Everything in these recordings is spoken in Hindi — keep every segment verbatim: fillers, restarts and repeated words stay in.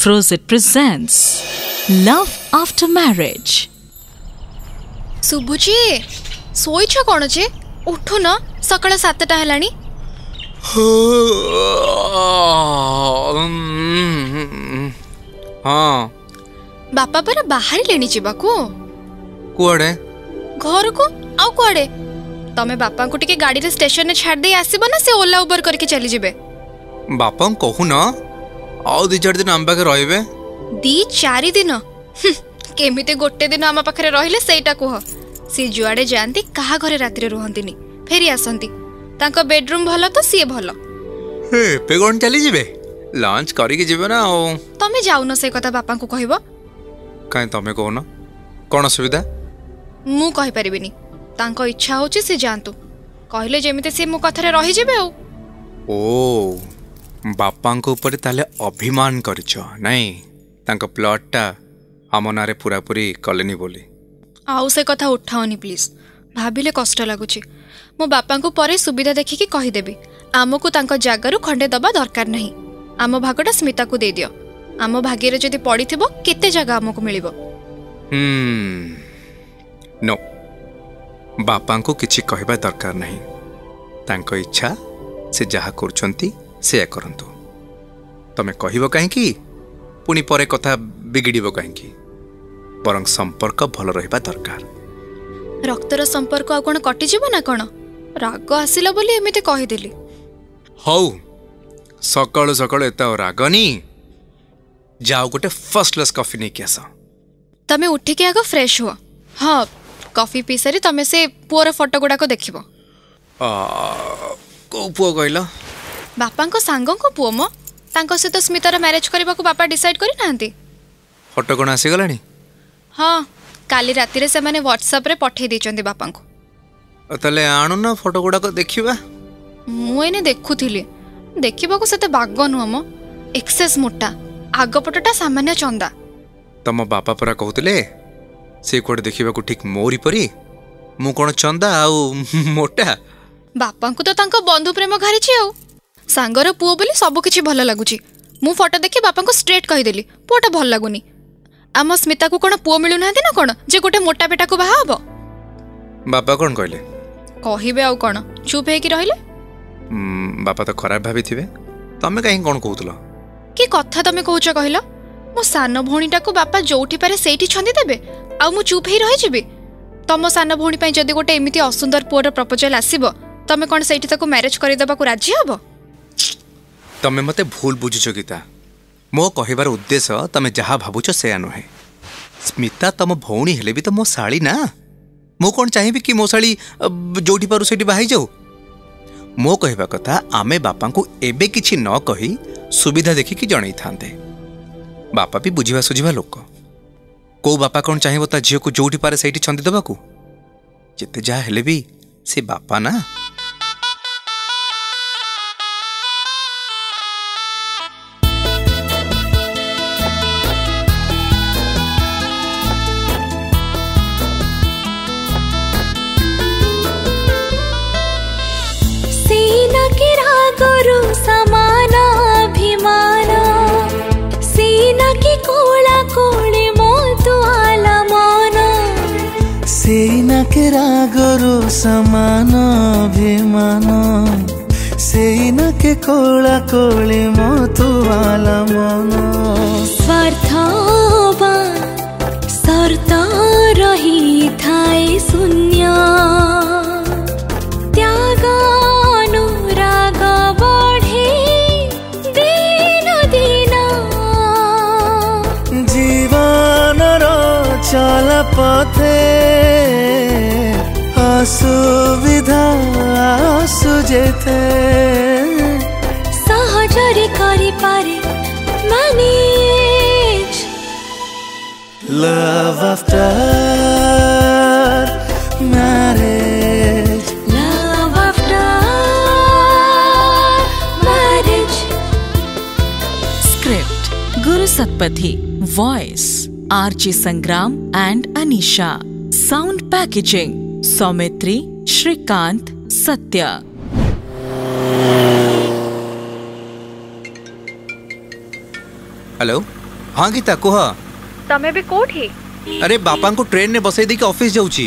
Frozit presents Love After Marriage. सुबुची सोईछ कोन छे उठो ना सकाळ सात टा हेलानी हां बापा पर बाहर लेनी छी बाकू कोडे घर को आ कोडे तमे बापा को टिके गाड़ी रे स्टेशन ने छाड़ दे आसीबो ना से ओला उबर करके चली जेबे बापा कहू ना आओ दी चार दिन आम पाखे रहिबे दी चार दिन केमिते गोटे दिन आम पाखे रहिले सेटा कह सी जुआड़े जानती कहा घरे रात्री रहंतिनी फेरी आसंती तांको बेडरूम भलो तो सी भलो हे पे कोन चली जेबे लंच करी के जेबे ना ओ तमे जाऊ न से कथा बापा को कहबो काई तमे कहू ना कोन सुविधा मु कहि परिबिनी तांको इच्छा होची से जानतु कहले जेमिते से मु कथरे रहि जेबे ओ ओ बापा को ऊपर ताले अभिमान करछ नाही तांको प्लॉट टा आमनारे पूरापूरी कलेनी बोली आउ से कथा उठाओनी प्लीज भाबिले कष्ट लागुची मो बापा को परे सुविधा देखि के कहि देबी आमो को तांको जागरु खंडे दबा दरकार नाही आमो भागटा स्मिता को दे दियो आमो भागीरे जदी पड़िथिबो केते जागा आमो को मिलिबो हम नो बापा को किछि कहबा दरकार नाही तांको इच्छा से जहा करछंती सेया करंतु तमे कहिबो काहे की पुनी परे कथा बिगिडीबो काहे की बरंग संपर्क भल रहिबा दरकार रक्तर संपर्क आ कोन कटि जेबो ना कोन राग आसिला बोली एमिते कहि देली हौ सकाळ सकाळ एता रागनी जाओ गोटे फर्स्ट क्लास कॉफी नै केसा तमे उठि के आगो फ्रेश हो हां कॉफी पीसरी तमे से पुओर फोटो गुडा को देखिबो आ को पुओ गइला बापा को सांग को पुओ मो तांको से तो स्मितार मैरिज करबा को बापा डिसाइड करि नांती फोटो कोन आसी गलानी हां काली राती रे से माने WhatsApp रे पठे दी चंदी बापा को तले आनु ना फोटो गुडा को देखिबा मु एने देखुथिले देखिबा को सेते बाग्गो न हम एक्सेस मोटा आगो पटटा सामान्य चंदा तम बापा परा कहउतले से कोड देखिबा को ठीक मोरी परी मु कोन चंदा आ मोटा बापा को तो तांको बंधु प्रेम घारी छी आ सांगर पुओ बोली सब किछि भल लागुची मु फोटो देखि बापा को स्ट्रेट कहि देली पोटा भल लागुनी आम स्मिता को कोन पुओ मिलु नाते ना कोन जे गोटे मोटा बेटा को बाहा हबो बापा कोन कहले कहिबे आ कोन चुप हे कि रहिले बापा तो खराब भाबी थिबे तमे काहे कोन कहउतलो की कथा तमे कहउछ कहिलो मो सान भोणीटा को बापा जोठी पारे सेठी छंदी देबे आ मु चुप हे रहि जेबी तम सान भोणी पई जदी गोटे एमिति असुंदर पुओर प्रपोजल आसीबो तमे कोन सेठी ताको मैरिज करि देबा को राजी हबो तमे मते भूल बुझुछ गीता मो कहिबार उद्देश्य तमे जहा भाबुछ सेया नुहे स्मिता तम भौणी हेले भी तो मो साली ना मो कोन चाहिबी कि मो साली जोठी पारु सेठी बाहाई जाऊ मो कहिबा कथा आमे बापा को एबे किछि न कहि सुविधा देखि कि जणै थांते बापा भी बुझिबा सुझिबा लोक को बापा कोन चाहिबो ता झियो को जोठी पारे सेठी छंदी देबा को जते जा हेले भी से बापा ना सेना के रागरो समान अभिमान सेना के कोला कोले मोतु वाला मन स्वार्थबा शर्त रही थाए शून्य त्याग अनुराग बढ़े दिन दिन जीवन रो चल पथे सुविधा सुजेते सहजरी करी पारे manage love after marriage love after marriage script Guru Satpathy voice R J Sangram and Anisha sound packaging Soumitri Srikant Satya hello हाँ गीता कह तमे भी कोठी अरे बापा को ट्रेन ने बसई दे के ऑफिस जाउची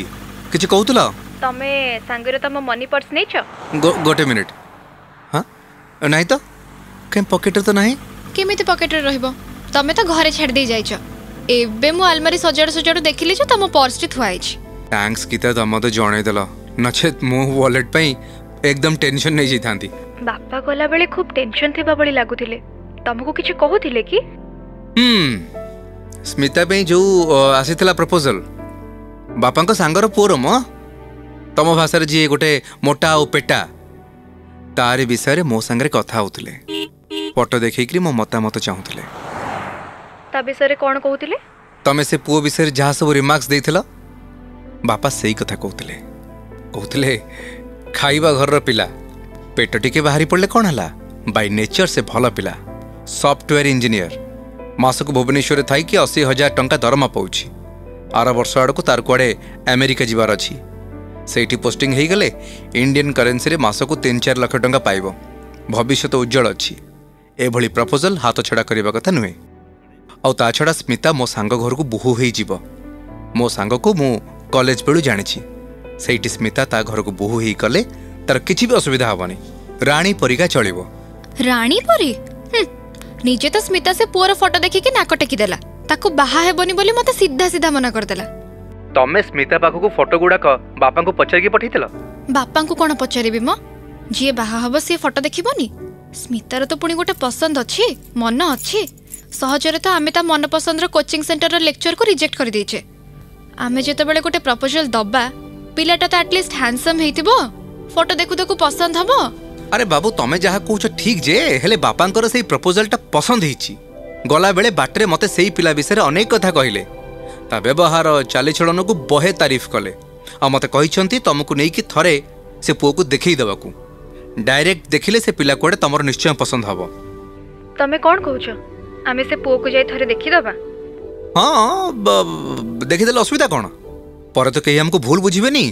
किछ कहउतला तमे संगरे तमे मनी पर्स नै छ गोटे मिनिट हां नाही तो केम पॉकेटर तो नाही केमिति पॉकेटर रहबो तमे तो घरे छेड़ दे जाई छ एबे मु अलमारी सजाड़ सजाड़ देखिले छ तमे पर्स टी थुआई छ थैंक्स गीता तमे तो जणै देला नछेत मु वॉलेट पई एकदम टेंशन नै जई थांती बापा कोला बेले खूब टेंशन थेबा बड़ी लागुथिले तमको किछ कहउथिले की हम स्मिता पे जो आसी प्रपोजल बापा को सांगर पुओर मो तम भाषा जी गोटे मोटा और पेटा तार विषय मो सांगे कथा होते फोटो देखिकी मो मतामत चाहूले ता विषय कौन कहते तमें से पुओ विषय जहाँ सब रिमार्क्स देथिला बापा से कथा कहते कहते खाइबा घर पिला पेट टिके बाहरी पड़े कौन है बाय नेचर से भल पिला सॉफ्टवेयर इंजीनियर मासक भुवनेश्वर थाई कि अशी हजार टंका दरमा पाँच आर वर्ष आड़ को तार कुआड़े अमेरिका जीवार अच्छी से पोस्टिंग हो गले इंडियन करेन्सी रे मासक तीन चार लाख टंका पाइब भविष्य तो उज्जवल अच्छी एभली प्रपोजल हाथ छड़ा करने कथा नुहे आ छड़ा स्मिता मो सांग घर को बोहू हो मो सांग को मु कॉलेज बेलू जाणी से स्मिता ता घर को बोहू हो गले तार किसी भी असुविधा हेनी राणी परिका चलो राणी परी निजे तो स्मिता से पुओर फोटो देखि के नाक टेकी देला ताको बाहा हेबोनी बोली मते सीधा सीधा मना कर देला तमे स्मिता पाखो को फोटो गुडा क बापा को पचर के पठीतला बापा को कोन पचरबी म जे बाहा हबो से फोटो देखिबोनी स्मिता रो तो पुणी गोटे पसंद अछि मन अछि सहज रे तो आमे ता मन पसंद रो कोचिंग सेंटर रो लेक्चर को रिजेक्ट कर दै छे आमे जते बेले गोटे प्रपोजल दबा पिलाटा तो एटलीस्ट हैंडसम हेतिबो फोटो देखु देखु पसंद हबो अरे बाबू तमें जहाँ कौच ठीक जे हेले बापा से प्रपोजलटा पसंद हो गला बेले बाटे मत से पिला विषय अनेक कथा कहले ता व्यवहार चालीचलन को बहे तारीफ कले आ मत कहते तुमको नहीं थरे से पुओ को देख देवाकू डायरेक्ट देखिले से पिला कुआडे तुम निश्चय पसंद हम तमें कौन कह आम से पुओ को जाए देखीदबा हाँ देखीदे असुविधा कौन पर तो कहीं आमको भूल बुझे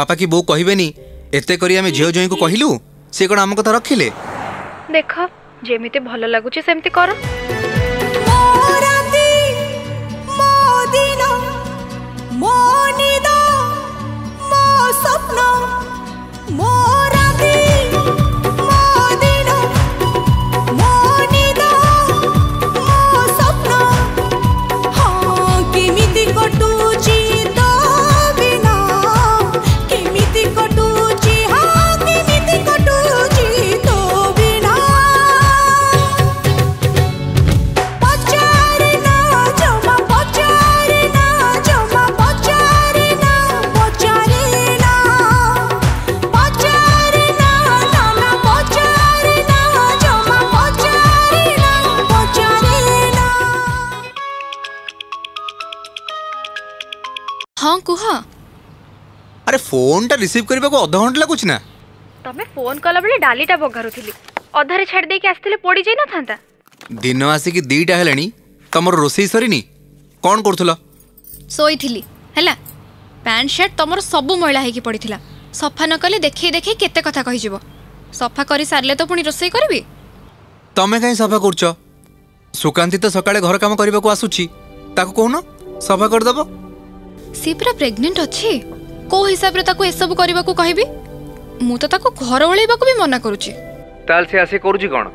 बापा कि बो कहे एते करी आम झील ज्वाई को कहलु से कौन आम कथा रखिले देख जेमिते भल लगुचे सेमते कर मो राती मो दिन मो निदा मो सपना मो राती मो दिन मो निदा मो सपना हां केमिति कटुची तो बिना केमिति कटुची कुहा अरे फोन टा रिसीव करबा को आधा घंटा लागुच ना तमे फोन कला बेले डालीटा बघारुथिली आधारे छाड़ दे के आस्थिले पड़ी जाई ना थांता दिन आसी की दीटा हेलानी तमर रोसेई सरीनी कोन करथुला सोईथिली हैला पैंट शर्ट तमर सब मैला हे की पड़ीथिला सफा न कले देखै देखै केते कथा कहि जेबो सफा करी सारले तो पुनी रोसेई करबी तमे काई सफा करछो सुकांती तो सकाळे घर काम करबा को आसुची ताको कोन सफा कर दबो सी पूरा प्रेग्नेंट अच्छी को हिसाब रे ताको ए सब करबा को कहबी मु तो ताको घर ओळेबा को भी मना करूची ताल से आसी करूची कोन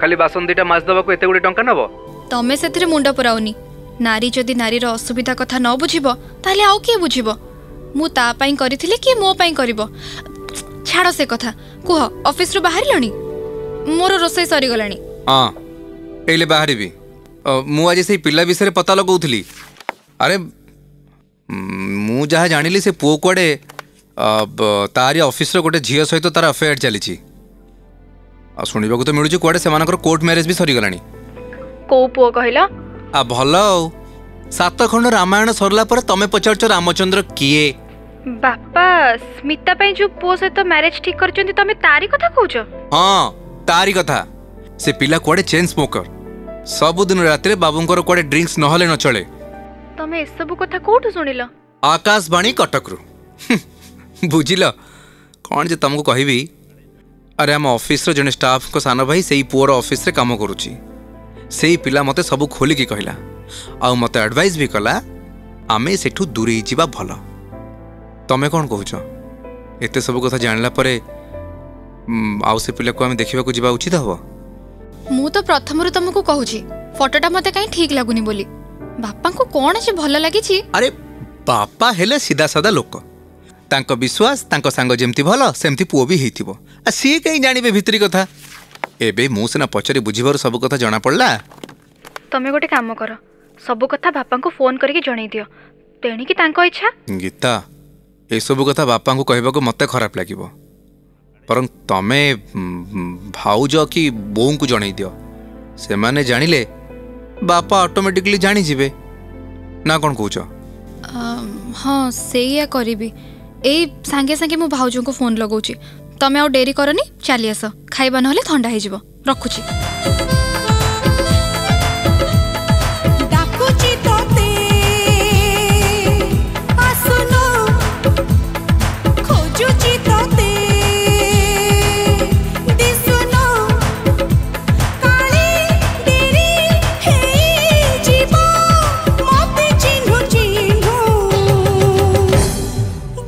खाली बासन दिटा मास दबा को एते गुडी टंका नबो तमे सेथरे मुंडा पराउनी नारी जदी नारी रो असुविधा कथा न बुझिबो ताले आउ के बुझिबो मु ता पई करिथिले कि मो पई करबो छाड़ो से कथा कुह ऑफिस रो बाहर लणी मोर रोसई सरी गलाणी हां एले बाहरबी मु आज से पिल्ला बिसरे पता लगाउथली अरे मु जहाँ जानी से पुओ कुआडे तारी ऑफिस रो गोटे झील सहित तार अफेयर चली शुणा तो मिलूँ कुआडे से कोर्ट मैरिज भी सरीगला को पुओ कहला आ भल सात खंड रामायण सरला पर तमें पचार रामचंद्र किए बापा स्मिता पे जो पुओ सहित मैरिज ठीक करचंती तमें तारी कथा कहूछ हां तारी कथा से पिला कुआडे चेन स्मोकर सब दिन रात्रि बाबूंकर कुआडे ड्रिंक्स नहले न चले तमे ए सब कथा कोठु सुनिला आकाशवाणी कटकरू बुझिला कोन जे तुमको कहिबी अरे हम ऑफिस रो जने स्टाफ को सानो भाई सेही पुओर ऑफिस रे काम करूची से पिला मते सब खोलिकी कहला आ मते एडवाइस भी कला आमे सेठू दूरे जीवा भल। तमे कौन कहूछ एते सब कथा जानला परे आउ से पिला को आमे देखिबा को जीवा उचित हबो? मु तो प्रथम रु तुमको कहूची फोटोटा मते काई ठीक लागुनी बोली बापा को कोन जे भल लागी छी। अरे बापा हेले सीधा साधा लोक तांको विश्वास तांको संग जेमती भल सेमती पुओ भी हेतिबो आ सी काई जानिबे भितरी कथा। एबे मु सेना पचरी बुझिबार सब कथा जाना पड़ला। तमे गोटे काम करो सब कथा बापा को फोन करके जणै दियो तेणी की तांको इच्छा। गीता ए सब कथा बापा को कहबा को मते खराब लागिबो परं तमे भाउज की बों को जणै दियो से माने जानिले बापा ऑटोमेटिकली जानी जिबे ना कोन कहूछ? हां सेया करबी ए संगे संगे मु भाउज को फोन लगौची तमे और डेरी करनी चली आस खाइबा नहले ठंडा हे जिवो रखुची। डाकुची तोते आसुनो खोजुची तोते दिसुनो काली डेरी हे जिवो मते चिन्हु चिन्हु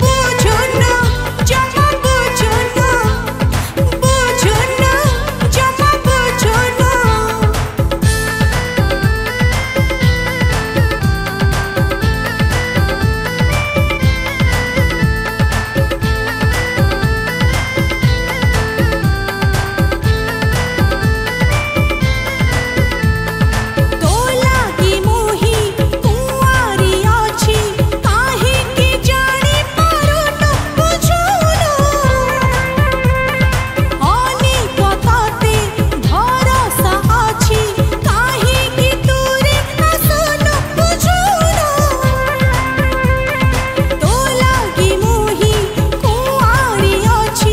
बुझुनो जमा बुझुनो बुझुनो जमा बुझुनो। तो लागी मोही कुंवारी अछि काहे की जानी पारुन बुझुन आनी पताते भरोसा अछि काहे की तूरे हसन बुझुन। तो लागी मोही कुंवारी अछि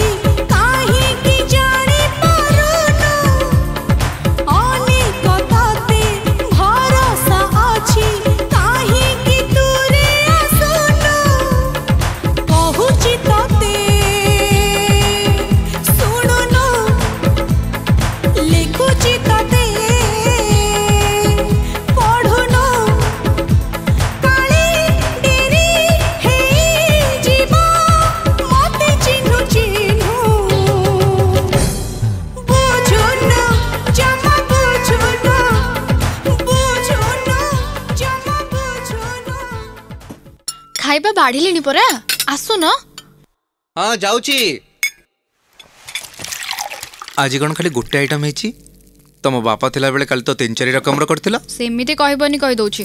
काहे की जानी पारुन अनेक ताते भरोसा अछि काहे की तूरे आसुन कहूची ताते सुनुनो लिखुची ताते पढुनो काली डेरी हे जीवो मते चिन्हु चिन्हु बुझुनो जमा बुझुनो बुझुनो जमा बुझुनो। खाइबा बाढ़ी लेनी परा आसुनो। हां जाउची। आज कौन खाली गोटे आइटम हेची तम बापा थिला बेले काल तो तीन चारि रकम रो करथिला। सेमिते कहबनी कहि दउची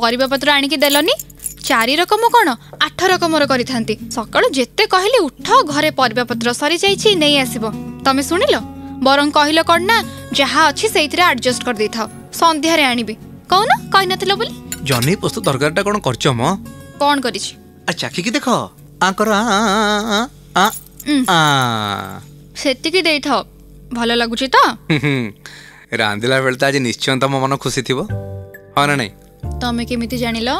परिबा पत्र आणी की देलनी चारि रकम कोन आठ रकम रो करी थांती सकाळ जेते कहले उठ घरे परिबा पत्र सरी जाईची नै आसीबो तमे सुनिलो बरं कहिलो कोन ना जहा अछि सेइतरे एडजस्ट कर देथाव संध्या रे आनिबी कहू ना कहि नथिलो बोली जन्नी पोस्त तरकारटा कोन करछ म कोन करिछि आ चाखी की देखो आ कर आ आ आ आ सेति की देथाव भलो लागुची त रांदिला बेल त आज निश्चय तम मन खुशी थिबो हां ना नै? तमे केमिति जानिलो?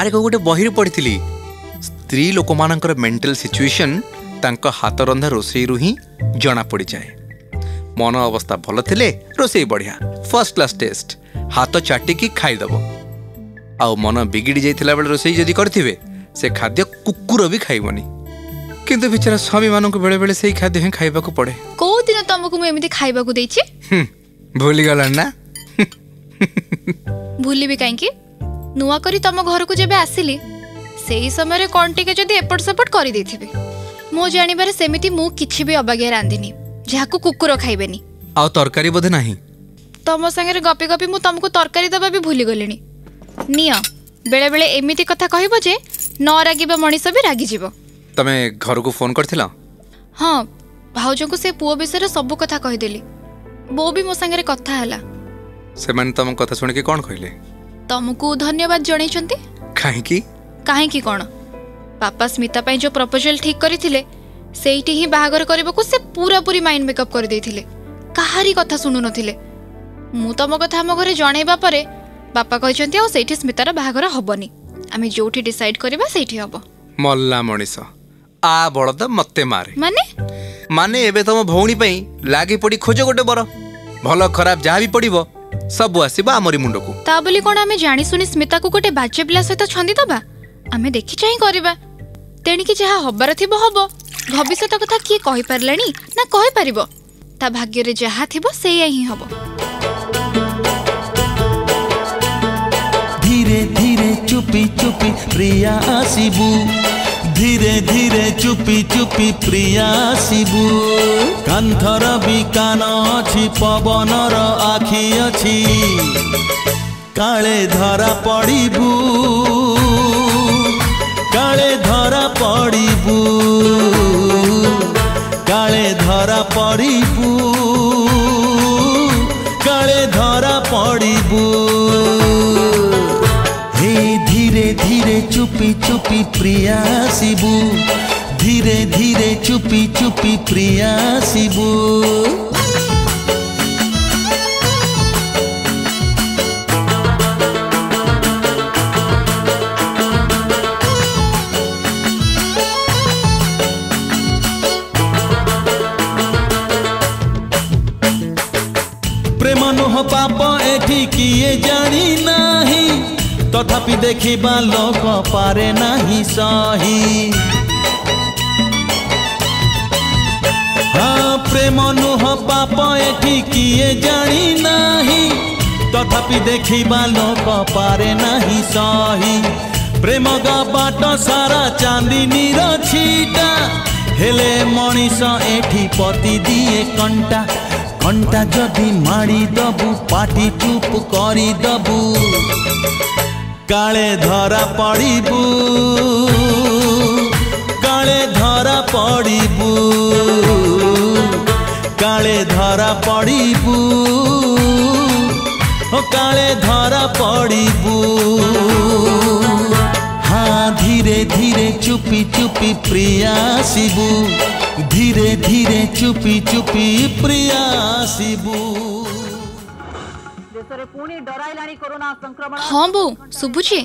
अरे को गोटे बहिर पढ़िथिली स्त्री लोक मानकर मेंटल सिचुएशन तांका हात रंधा रोसई रु ही जना पड़ी जाए। मन अवस्था भल थिले रोसई बढ़िया फर्स्ट क्लास टेस्ट हात चाटी की खाई दबो आउ मन बिगिड़ी जाइथिला बेल रोसई जदी करथिबे से खाद्य कुकुर भी खाइबनी किंतु बिचारा स्वामी मानक बेले बेले सेही खाद्य ही खाइबा को पड़े। को दिन तमको मु एमिति खाइबा को देछि हं, भूली गला ना? भूली भी काई की नुआ करी तम घर को जेबे आसिली सेही समय रे कोन टिके जदी एपट सपट करी देथिबे मो जानि बारे सेमिति मु किछि भी अबागे रांदिनी जाको कुकुर खाइबेनी। आउ तरकारी बोधे नाही? तम संगे रे गपी गपी मु तमको तरकारी दबा भी भूली गलेनी। नियो बेले बेले एमिति कथा कहिबो जे न रागिबा मणिष भी रागी जीवो। तमे घर को फोन करथिला? हां भाउजो को से पुओ बिषय रे सब कथा कहि देली बो भी मो संगे रे कथा हला से मन तम कथा सुन के कोन कहिले? तमको धन्यवाद जणै छंती। काहे की? काहे की कोन पापा स्मिता पई जो प्रपोजल ठीक करिथिले सेईटी ही बाहागर करबा को से पूरा पूरी माइंड मेकअप कर देथिले कहारी कथा सुनु नथिले। मु तम कथा हम घरे जणैबा परे बापा कहि छंती आ सेईटी स्मितार बाहागर हबनी आमे जोठी डिसाइड करबा सेईटी हबो। मल्ला मणिष आ बळद मते मारे माने माने एबे तम भौणी पई लागी पड़ी खोजो गोटे बर भल खराब जहा भी पड़िबो सबु आसीबा हमरी मुंडो को ता बोली कोन हमें जानी सुनी स्मिता को गोटे बाजे पिला सहित छंदी दबा हमें देखि चाहि करबा तेणी कि जहा हबार थिबो हबो भविष्यत कथा की कहि परलानी ना कहि परबो ता भाग्य रे जहा थिबो सेया ही हबो। धीरे धीरे चुपी चुपी प्रिया आसीबू धीरे धीरे चुपी चुपी प्रिया आसीबू कांथर बिकान अछि पवनर आखी अछि काले धरा पड़ीबू काले धरा पड़ीबू काले धरा पड़ीबू काले धरा पड़ीबू हे धीरे धीरे चुपी चुपी प्रिया आसीबू धीरे धीरे चुपी चुपी प्रिया आसीबू। पाप एठी किए जानी नाही तथापि देखिबा लोक पारे नाही सही हाँ प्रेम नुह पाप एठी किए जानी नाही तथापि देखिबा लोक पारे नाही सही प्रेम गा बाट सारा चांदनी रो छीटा हेले मनीष एठी पति दिए कंटा घंटा जदि मारी दबू पाटी चुप करी दबू काले धरा पड़ीबू काले धरा पड़ीबू काले धरा पड़ीबू ओ काले धरा पड़ीबू। हाँ धीरे धीरे चुपी चुपी प्रिया आसीबू धीरे धीरे चुपी चुपी प्रिया आसीबू। हाँ बो सुबुझे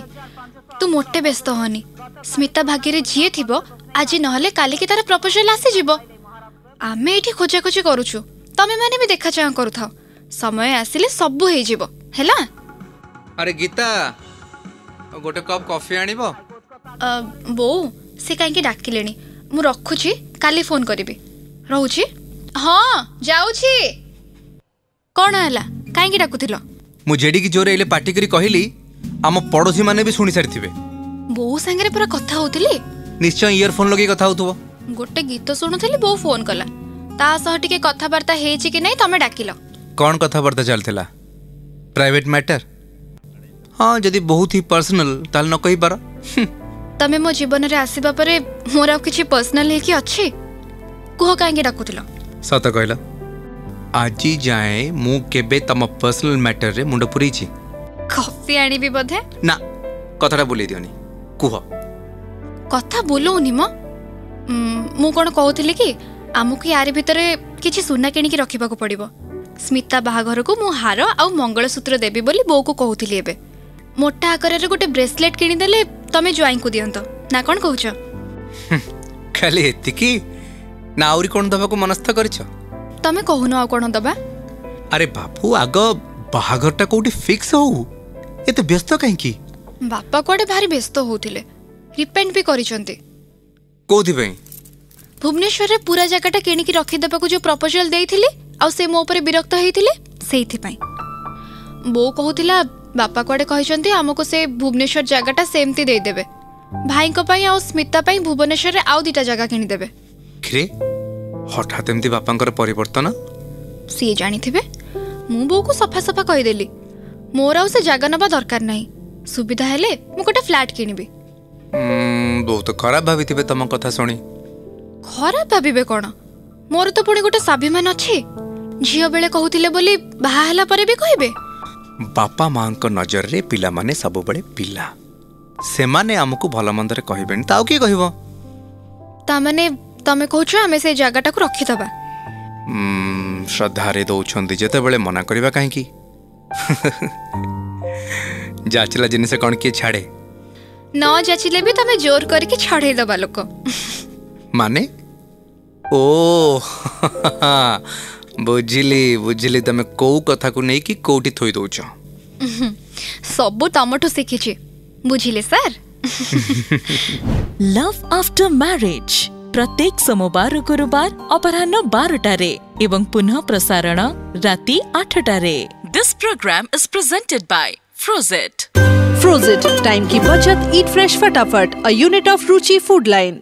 तू मोटे व्यस्त होनी स्मिता भाग्य जी थी आज नहले काली की तार प्रपोजल आसी आमे एठी खोजा खोजी करूछु तमे माने भी देखा चाह करूथाओ समय आसिले सबु हे जिवो हैला। अरे गीता गोटे कप कॉफी आनिबो बो से काई के डाकिलेनी मु रखुची काली फोन करी रोची। हाँ जाऊची कौन है कहीं डाकुल मुझे जोर एले पार्टी करी कहली आम पड़ोशी माने भी शुणी सारी थे बो सांगे पूरा कथा होली निश्चय इयरफोन लगे कथा हो गोटे गीत शुणुली बो फोन कला कथबार्ता कि नहीं तमें डाकिल कौन कथबार्ता चलता प्राइवेट मैटर हाँ जदि बहुत ही पर्सनल ताल न कही पार तमें मो जीवन रे आसीबा परे मोर आ किछि पर्सनल है कि अछि कोह कांगे डाकुतलो सत कहला आजि जाए मु केबे तम पर्सनल मैटर रे मुंड पुरी छी कॉफी आणी भी बधे ना कथाटा बोली दियोनी कोह कथा बोलोनी म मु कोन कहउथिले कि आमु कि यार भीतर किछि सुना केणी कि रखिबा को पड़िबो स्मिता बाहाघर को मु हार आ मंगलसूत्र देबी बोली बो को कहउथिले एबे मोटा आकर रे गोटे ब्रेसलेट किनी देले तमे ज्वाइन को दियंत ना कोन कहउछ खाली एति की ना औरी कोन दबा को मनस्थ करछ तमे कहू ना कोन दबा। अरे बापू आग बाहागरटा कोठी फिक्स हो एते व्यस्त काहे की बापा कोडे भारी व्यस्त होतिले रिपेंट भी करिसंते कोथि भई भुवनेश्वर रे पूरा जगहटा केनी की रखि दबा को जो प्रपोजल देइथिले आ से मो ऊपर विरक्त हेतिले सेथि पई बो कहउतिला बापा कोडे कहइसंती हमको से भुवनेश्वर जगहटा सेमती दे देबे भाई को पई आ स्मिता पई भुवनेश्वर रे आउ दिटा जगह किनी देबे खरे हठात एमती बापांकर परिवर्तन सी जानि थिबे मु बो को सफा सफा कहि देली मोर आ से जगह नबा दरकार नाही सुविधा हेले मु कोटा फ्लैट किनिबे बहुत खराब भाबी थिबे तम कथा सुनी खराब भाबीबे कोन मोर तो पुणी गोटे स्वाभिमान अछि झियो बेले कहउथिले बोली बाहा हला परे भी कहिबे बापा माँ को नजर रे पिला माने सब बड़े पिला से माने आमको भल मंदर कहबेन ताऊ के कहबो ता माने तमे कहछो हमें से जगहटा को रखि दबा श्रद्धा रे दोछंती जते बेले मना करबा काहे की जाचला जिने से कोन के छाड़े न जाचले भी तमे जोर करके छाड़े दबा लोक माने ओ बुझिली बुझिली तमे को कथा को नै कि कोठी थोई दोछ सब तमठो सिखिछि बुझिले सर। लव आफ्टर मैरिज प्रत्येक सोमवार गुरुवार अपराह्न बारटा रे एवं पुनः प्रसारण राति आठटा रे। This programme is presented by Frozet. Frozet, time की बचत, ईट फ्रेश फटाफट, a unit of Ruchi food line.